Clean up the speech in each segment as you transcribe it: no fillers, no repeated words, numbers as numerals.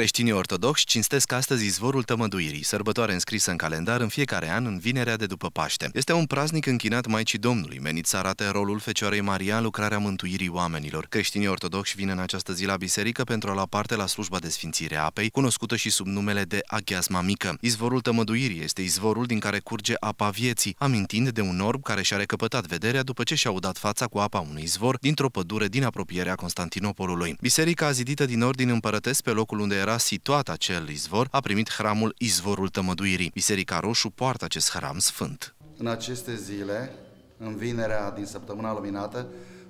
Creștinii ortodoxi cinstesc astăzi Izvorul Tămăduirii, sărbătoare înscrisă în calendar în fiecare an în vinerea de după Paște. Este un praznic închinat Maicii Domnului, menit să arate rolul Fecioarei Maria în lucrarea mântuirii oamenilor. Creștinii ortodoxi vin în această zi la biserică pentru a lua parte la slujba de sfințire a apei, cunoscută și sub numele de Aghiasma Mică. Izvorul Tămăduirii este izvorul din care curge apa vieții, amintind de un orb care și-a recăpătat vederea după ce și-a udat fața cu apa unui izvor dintr-o pădure din apropierea Constantinopolului. Biserica, zidită din ordin împărătesc pe locul unde era situat acel izvor, a primit hramul Izvorul Tămăduirii. Biserica Roșu poartă acest hram sfânt. În aceste zile, în vinerea din săptămâna luminată,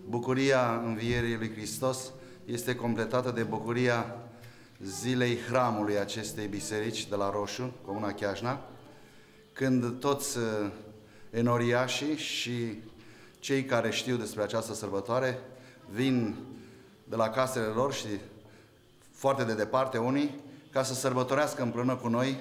bucuria învierii lui Hristos este completată de bucuria zilei hramului acestei biserici de la Roșu, comuna Chiajna, când toți enoriașii și cei care știu despre această sărbătoare vin de la casele lor și foarte de departe unii, ca să sărbătorească împreună cu noi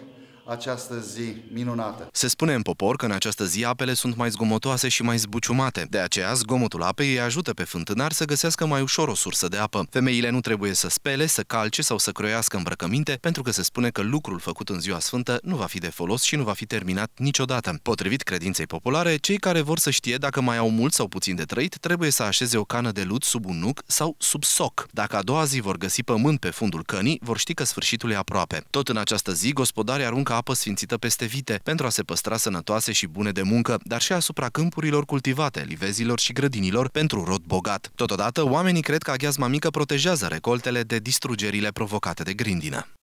această zi minunată. Se spune în popor că în această zi apele sunt mai zgomotoase și mai zbuciumate. De aceea, zgomotul apei îi ajută pe fântânar să găsească mai ușor o sursă de apă. Femeile nu trebuie să spele, să calce sau să croiască îmbrăcăminte, pentru că se spune că lucrul făcut în ziua sfântă nu va fi de folos și nu va fi terminat niciodată. Potrivit credinței populare, cei care vor să știe dacă mai au mult sau puțin de trăit, trebuie să așeze o cană de lut sub un nuc sau sub soc. Dacă a doua zi vor găsi pământ pe fundul cănii, vor ști că sfârșitul e aproape. Tot în această zi, gospodarii aruncă apă sfințită peste vite, pentru a se păstra sănătoase și bune de muncă, dar și asupra câmpurilor cultivate, livezilor și grădinilor, pentru rod bogat. Totodată, oamenii cred că Aghiasma Mică protejează recoltele de distrugerile provocate de grindină.